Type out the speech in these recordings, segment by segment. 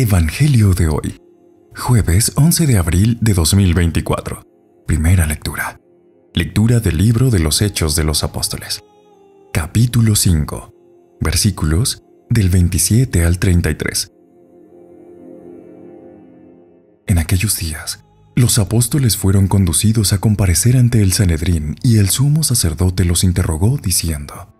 Evangelio de hoy, jueves 11 de abril de 2024. Primera lectura. Lectura del libro de los Hechos de los Apóstoles. Capítulo 5, versículos del 27 al 33. En aquellos días, los apóstoles fueron conducidos a comparecer ante el Sanedrín, y el sumo sacerdote los interrogó diciendo: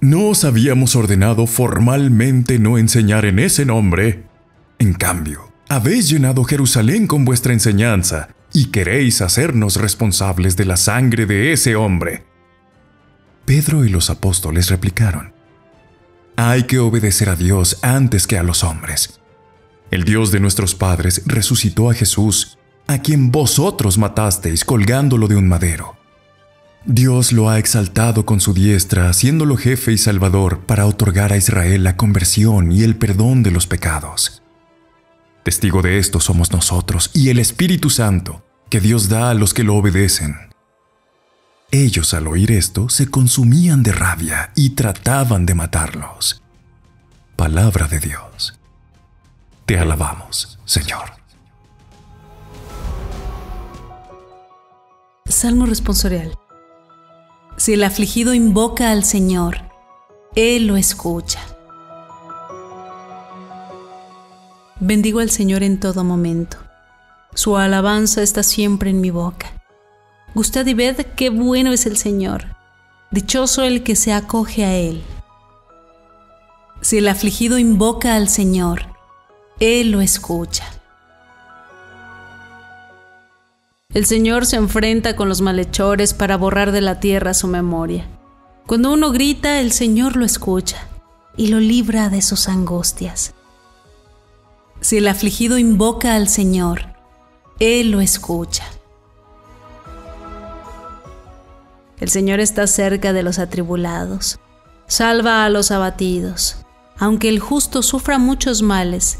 «¿No os habíamos ordenado formalmente no enseñar en ese nombre? En cambio, habéis llenado Jerusalén con vuestra enseñanza y queréis hacernos responsables de la sangre de ese hombre». Pedro y los apóstoles replicaron: «Hay que obedecer a Dios antes que a los hombres. El Dios de nuestros padres resucitó a Jesús, a quien vosotros matasteis colgándolo de un madero. Dios lo ha exaltado con su diestra, haciéndolo jefe y salvador para otorgar a Israel la conversión y el perdón de los pecados. Testigo de esto somos nosotros y el Espíritu Santo, que Dios da a los que lo obedecen». Ellos, al oír esto, se consumían de rabia y trataban de matarlos. Palabra de Dios. Te alabamos, Señor. Salmo responsorial. Si el afligido invoca al Señor, Él lo escucha. Bendigo al Señor en todo momento. Su alabanza está siempre en mi boca. Gustad y ved qué bueno es el Señor. Dichoso el que se acoge a Él. Si el afligido invoca al Señor, Él lo escucha. El Señor se enfrenta con los malhechores para borrar de la tierra su memoria. Cuando uno grita, el Señor lo escucha y lo libra de sus angustias. Si el afligido invoca al Señor, Él lo escucha. El Señor está cerca de los atribulados, salva a los abatidos. Aunque el justo sufra muchos males,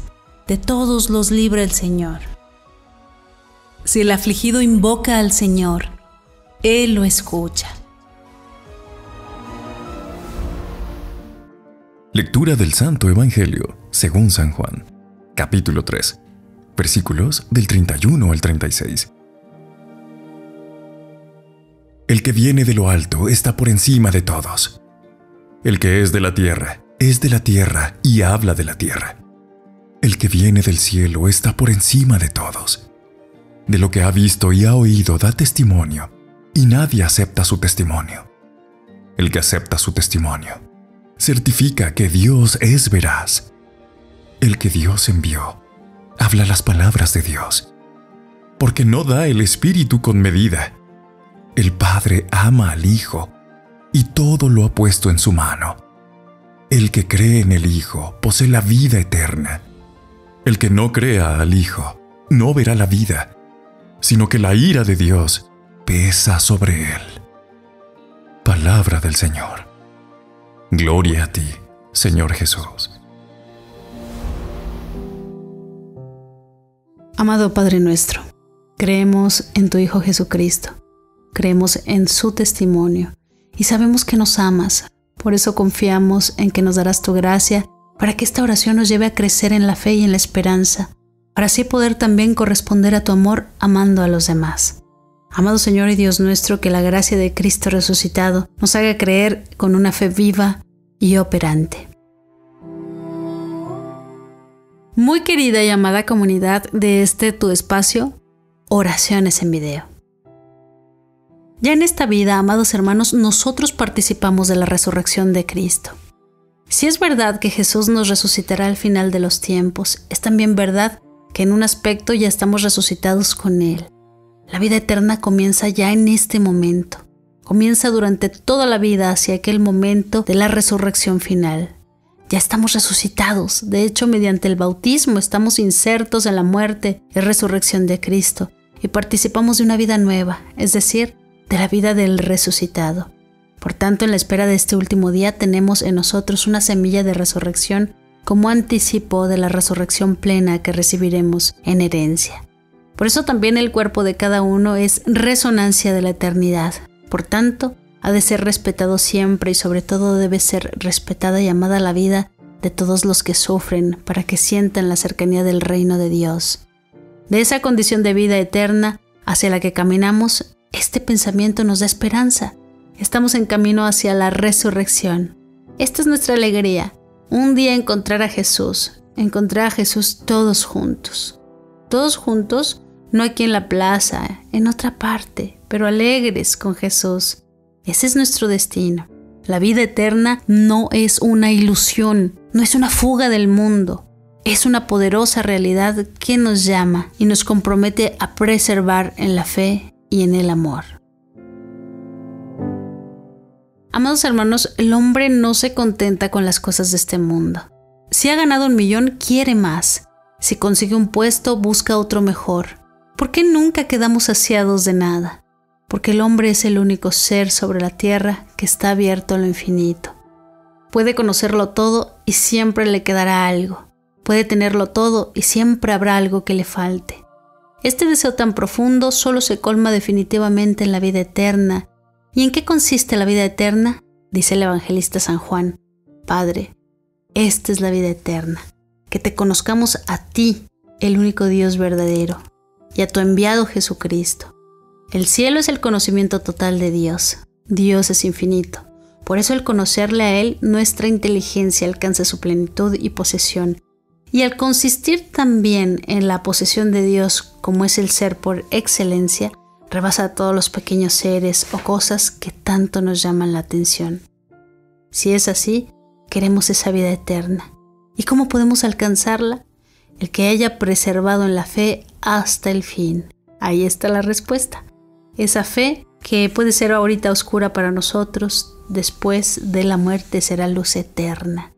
de todos los libra el Señor. Si el afligido invoca al Señor, Él lo escucha. Lectura del Santo Evangelio según San Juan, capítulo 3, versículos del 31 al 36. El que viene de lo alto está por encima de todos. El que es de la tierra y habla de la tierra. El que viene del cielo está por encima de todos. De lo que ha visto y ha oído da testimonio, y nadie acepta su testimonio. El que acepta su testimonio certifica que Dios es veraz. El que Dios envió habla las palabras de Dios, porque no da el Espíritu con medida. El Padre ama al Hijo, y todo lo ha puesto en su mano. El que cree en el Hijo posee la vida eterna. El que no crea al Hijo no verá la vida, sino que la ira de Dios pesa sobre él. Palabra del Señor. Gloria a ti, Señor Jesús. Amado Padre nuestro, creemos en tu Hijo Jesucristo, creemos en su testimonio y sabemos que nos amas. Por eso confiamos en que nos darás tu gracia para que esta oración nos lleve a crecer en la fe y en la esperanza, para así poder también corresponder a tu amor amando a los demás. Amado Señor y Dios nuestro, que la gracia de Cristo resucitado nos haga creer con una fe viva y operante. Muy querida y amada comunidad de este tu espacio, Oraciones en Video. Ya en esta vida, amados hermanos, nosotros participamos de la resurrección de Cristo. Si es verdad que Jesús nos resucitará al final de los tiempos, es también verdad que en un aspecto ya estamos resucitados con Él. La vida eterna comienza ya en este momento. Comienza durante toda la vida hacia aquel momento de la resurrección final. Ya estamos resucitados. De hecho, mediante el bautismo estamos insertos en la muerte y resurrección de Cristo y participamos de una vida nueva, es decir, de la vida del resucitado. Por tanto, en la espera de este último día tenemos en nosotros una semilla de resurrección como anticipo de la resurrección plena que recibiremos en herencia. Por eso también el cuerpo de cada uno es resonancia de la eternidad. Por tanto, ha de ser respetado siempre y sobre todo debe ser respetada y amada la vida de todos los que sufren, para que sientan la cercanía del reino de Dios. De esa condición de vida eterna hacia la que caminamos, este pensamiento nos da esperanza. Estamos en camino hacia la resurrección. Esta es nuestra alegría, un día encontrar a Jesús todos juntos. Todos juntos, no aquí en la plaza, en otra parte, pero alegres con Jesús. Ese es nuestro destino. La vida eterna no es una ilusión, no es una fuga del mundo. Es una poderosa realidad que nos llama y nos compromete a preservar en la fe y en el amor. Amados hermanos, el hombre no se contenta con las cosas de este mundo. Si ha ganado 1 millón, quiere más. Si consigue un puesto, busca otro mejor. ¿Por qué nunca quedamos saciados de nada? Porque el hombre es el único ser sobre la tierra que está abierto a lo infinito. Puede conocerlo todo y siempre le quedará algo. Puede tenerlo todo y siempre habrá algo que le falte. Este deseo tan profundo solo se colma definitivamente en la vida eterna. ¿Y en qué consiste la vida eterna? Dice el evangelista San Juan: Padre, esta es la vida eterna, que te conozcamos a ti, el único Dios verdadero, y a tu enviado Jesucristo. El cielo es el conocimiento total de Dios. Dios es infinito. Por eso al conocerle a Él, nuestra inteligencia alcanza su plenitud y posesión. Y al consistir también en la posesión de Dios, como es el ser por excelencia, rebasa a todos los pequeños seres o cosas que tanto nos llaman la atención. Si es así, queremos esa vida eterna. ¿Y cómo podemos alcanzarla? El que haya preservado en la fe hasta el fin. Ahí está la respuesta. Esa fe que puede ser ahorita oscura para nosotros, después de la muerte será luz eterna.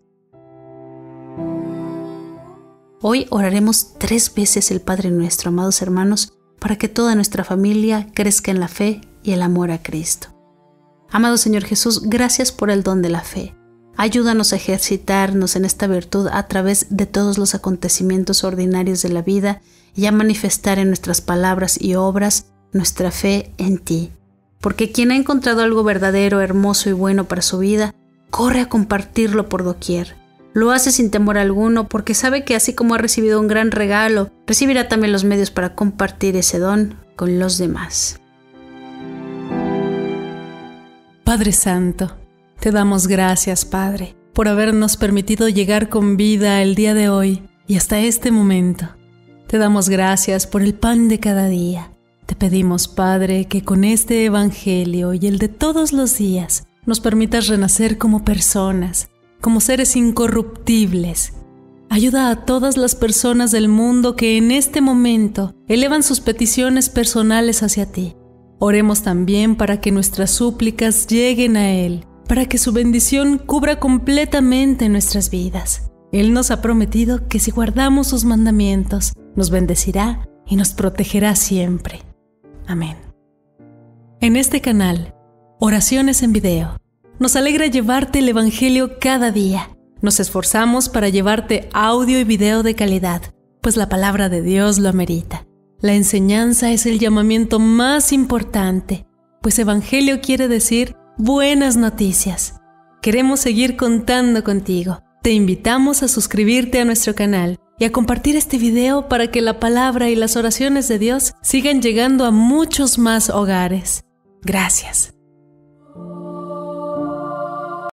Hoy oraremos 3 veces el Padre Nuestro, amados hermanos, para que toda nuestra familia crezca en la fe y el amor a Cristo. Amado Señor Jesús, gracias por el don de la fe. Ayúdanos a ejercitarnos en esta virtud a través de todos los acontecimientos ordinarios de la vida y a manifestar en nuestras palabras y obras nuestra fe en ti. Porque quien ha encontrado algo verdadero, hermoso y bueno para su vida, corre a compartirlo por doquier. Lo hace sin temor alguno porque sabe que así como ha recibido un gran regalo, recibirá también los medios para compartir ese don con los demás. Padre Santo, te damos gracias, Padre, por habernos permitido llegar con vida el día de hoy y hasta este momento. Te damos gracias por el pan de cada día. Te pedimos, Padre, que con este evangelio y el de todos los días nos permitas renacer como personas, como seres incorruptibles. Ayuda a todas las personas del mundo que en este momento elevan sus peticiones personales hacia ti. Oremos también para que nuestras súplicas lleguen a Él, para que su bendición cubra completamente nuestras vidas. Él nos ha prometido que si guardamos sus mandamientos, nos bendecirá y nos protegerá siempre. Amén. En este canal, Oraciones en Video, nos alegra llevarte el evangelio cada día. Nos esforzamos para llevarte audio y video de calidad, pues la palabra de Dios lo amerita. La enseñanza es el llamamiento más importante, pues evangelio quiere decir buenas noticias. Queremos seguir contando contigo. Te invitamos a suscribirte a nuestro canal y a compartir este video para que la palabra y las oraciones de Dios sigan llegando a muchos más hogares. Gracias.